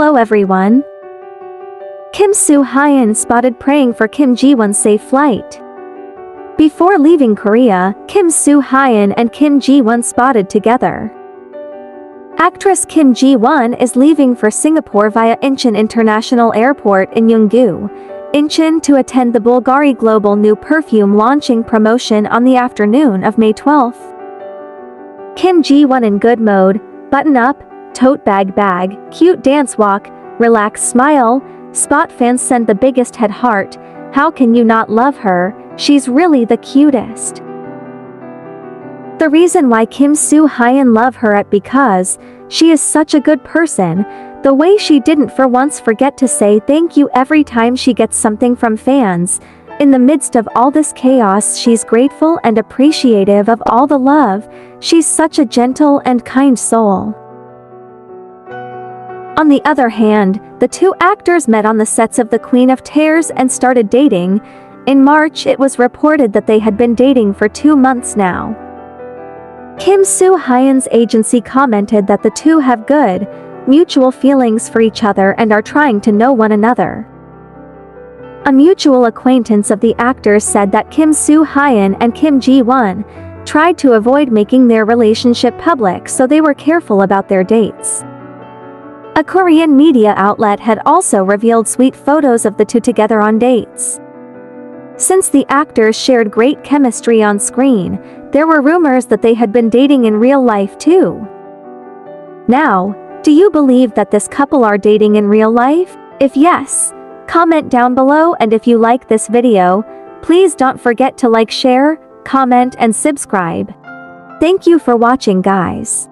Hello everyone! Kim Soo Hyun spotted praying for Kim Ji Won's safe flight. Before leaving Korea, Kim Soo Hyun and Kim Ji Won spotted together. Actress Kim Ji Won is leaving for Singapore via Incheon International Airport in Yeonggu, Incheon to attend the Bulgari Global New Perfume launching promotion on the afternoon of May 12. Kim Ji Won in good mode, button-up, tote bag, cute dance walk, relaxed smile, spot fans send the biggest head heart, how can you not love her, she's really the cutest. The reason why Kim Soo Hyun love her at because, she is such a good person, the way she didn't for once forget to say thank you every time she gets something from fans, in the midst of all this chaos she's grateful and appreciative of all the love, she's such a gentle and kind soul. On the other hand, the two actors met on the sets of The Queen of Tears and started dating. In March it was reported that they had been dating for 2 months now. Kim Soo Hyun's agency commented that the two have good, mutual feelings for each other and are trying to know one another. A mutual acquaintance of the actors said that Kim Soo Hyun and Kim Ji Won tried to avoid making their relationship public, so they were careful about their dates. A Korean media outlet had also revealed sweet photos of the two together on dates. Since the actors shared great chemistry on screen, there were rumors that they had been dating in real life too. Now, do you believe that this couple are dating in real life? If yes, comment down below, and if you like this video, please don't forget to like, share, comment and subscribe. Thank you for watching guys.